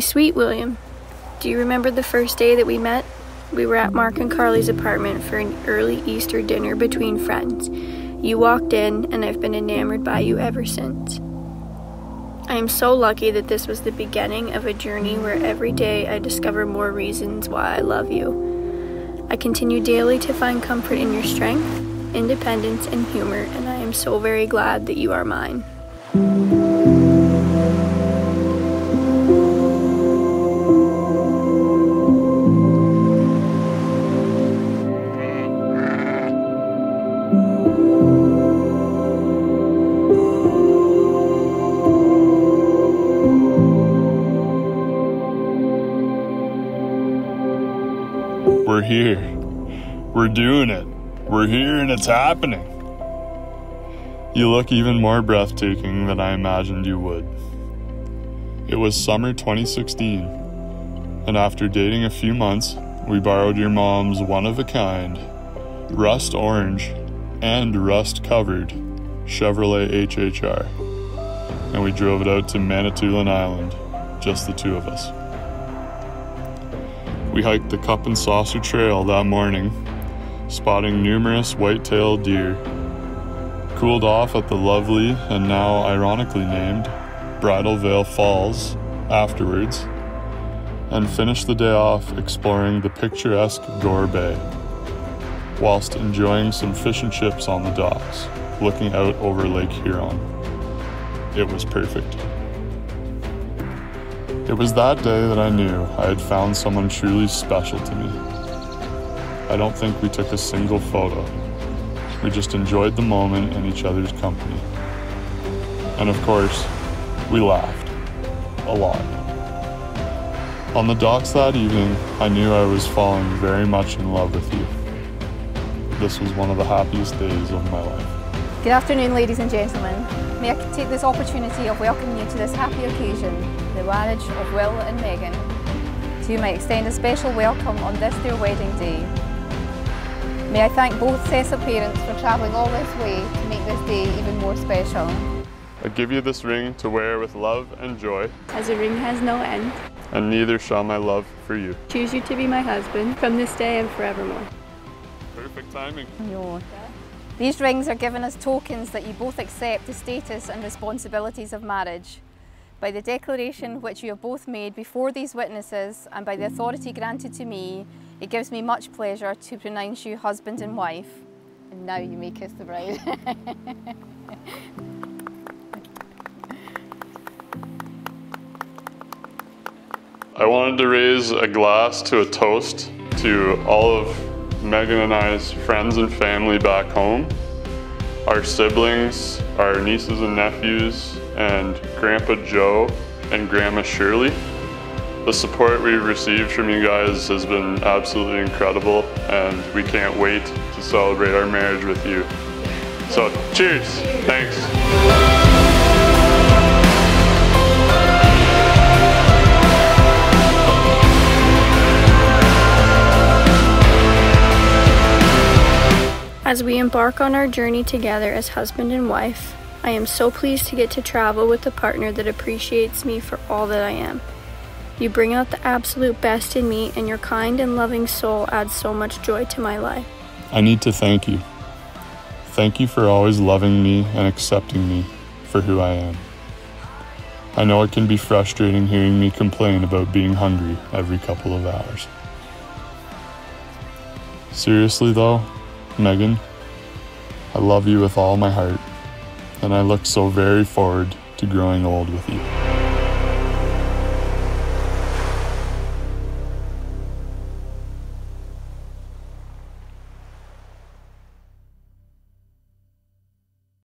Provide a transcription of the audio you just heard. My sweet William, do you remember the first day that we met? We were at Mark and Carly's apartment for an early Easter dinner between friends. You walked in, and I've been enamored by you ever since. I am so lucky that this was the beginning of a journey where every day I discover more reasons why I love you. I continue daily to find comfort in your strength, independence, and humor, and I am so very glad that you are mine. We're here. We're doing it. We're here and it's happening. You look even more breathtaking than I imagined you would. It was summer 2016, and after dating a few months, we borrowed your mom's one-of-a-kind, rust-orange and rust-covered Chevrolet HHR, and we drove it out to Manitoulin Island, just the two of us. We hiked the Cup and Saucer Trail that morning, spotting numerous white-tailed deer, cooled off at the lovely and now ironically named Bridal Veil Falls afterwards, and finished the day off exploring the picturesque Gore Bay, whilst enjoying some fish and chips on the docks, looking out over Lake Huron. It was perfect. It was that day that I knew I had found someone truly special to me. I don't think we took a single photo. We just enjoyed the moment and each other's company. And of course, we laughed. A lot. On the docks that evening, I knew I was falling very much in love with you. This was one of the happiest days of my life. Good afternoon, ladies and gentlemen. May I take this opportunity of welcoming you to this happy occasion, the marriage of Will and Meaghan. To you may extend a special welcome on this their wedding day. May I thank both sets of parents for travelling all this way to make this day even more special. I give you this ring to wear with love and joy, as a ring has no end, and neither shall my love for you. Choose you to be my husband from this day and forevermore. Perfect timing. No. These rings are given as tokens that you both accept the status and responsibilities of marriage. By the declaration which you have both made before these witnesses and by the authority granted to me, it gives me much pleasure to pronounce you husband and wife. And now you may kiss the bride. I wanted to raise a glass to a toast to all of Meaghan and I's friends and family back home, our siblings, our nieces and nephews, and Grandpa Joe and Grandma Shirley. The support we've received from you guys has been absolutely incredible, and we can't wait to celebrate our marriage with you. So, cheers! Thanks! As we embark on our journey together as husband and wife, I am so pleased to get to travel with a partner that appreciates me for all that I am. You bring out the absolute best in me, and your kind and loving soul adds so much joy to my life. I need to thank you. Thank you for always loving me and accepting me for who I am. I know it can be frustrating hearing me complain about being hungry every couple of hours. Seriously though, Meaghan, I love you with all my heart, and I look so very forward to growing old with you.